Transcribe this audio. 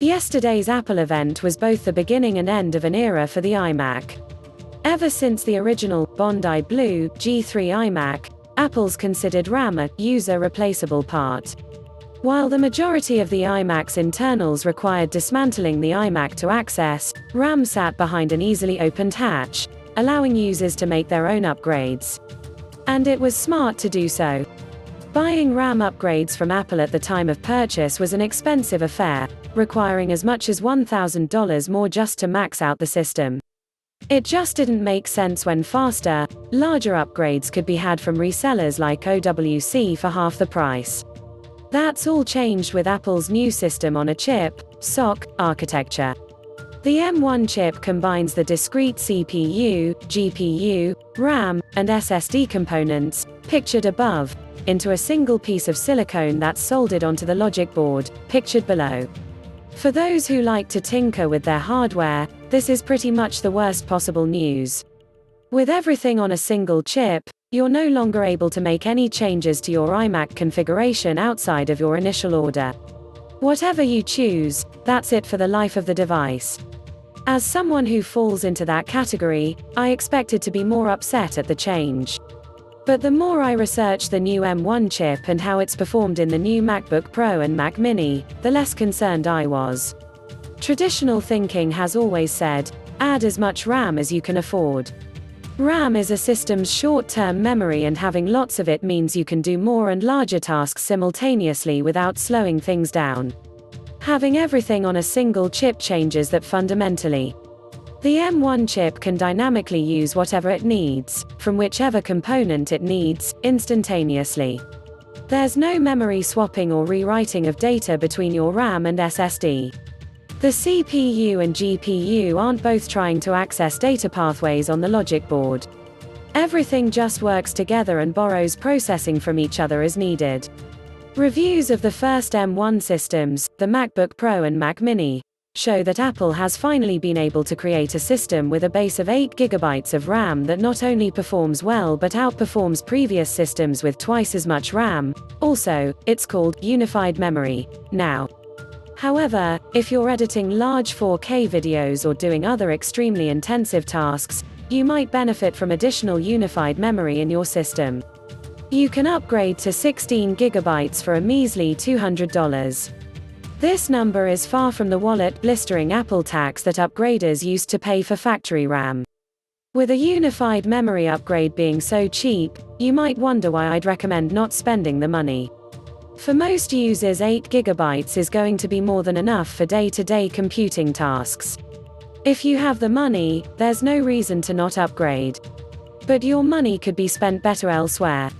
Yesterday's Apple event was both the beginning and end of an era for the iMac. Ever since the original, Bondi Blue G3 iMac, Apple's considered RAM a user-replaceable part. While the majority of the iMac's internals required dismantling the iMac to access, RAM sat behind an easily opened hatch, allowing users to make their own upgrades. And it was smart to do so. Buying RAM upgrades from Apple at the time of purchase was an expensive affair, requiring as much as $1,000 more just to max out the system. It just didn't make sense when faster, larger upgrades could be had from resellers like OWC for half the price. That's all changed with Apple's new system on a chip, SoC, architecture. The M1 chip combines the discrete CPU, GPU, RAM, and SSD components, pictured above, into a single piece of silicone that's soldered onto the logic board, pictured below. For those who like to tinker with their hardware, this is pretty much the worst possible news. With everything on a single chip, you're no longer able to make any changes to your iMac configuration outside of your initial order. Whatever you choose, that's it for the life of the device. As someone who falls into that category, I expected to be more upset at the change. But the more I researched the new M1 chip and how it's performed in the new MacBook Pro and Mac Mini, the less concerned I was. Traditional thinking has always said, add as much RAM as you can afford. RAM is a system's short-term memory, and having lots of it means you can do more and larger tasks simultaneously without slowing things down. Having everything on a single chip changes that fundamentally. The M1 chip can dynamically use whatever it needs, from whichever component it needs, instantaneously. There's no memory swapping or rewriting of data between your RAM and SSD. The CPU and GPU aren't both trying to access data pathways on the logic board. Everything just works together and borrows processing from each other as needed. Reviews of the first M1 systems, the MacBook Pro and Mac Mini, show that Apple has finally been able to create a system with a base of 8 GB of RAM that not only performs well but outperforms previous systems with twice as much RAM. Also, it's called unified memory now. However, if you're editing large 4K videos or doing other extremely intensive tasks, you might benefit from additional unified memory in your system. You can upgrade to 16 GB for a measly $200. This number is far from the wallet-blistering Apple tax that upgraders used to pay for factory RAM. With a unified memory upgrade being so cheap, you might wonder why I'd recommend not spending the money. For most users, 8 GB is going to be more than enough for day-to-day computing tasks. If you have the money, there's no reason to not upgrade. But your money could be spent better elsewhere.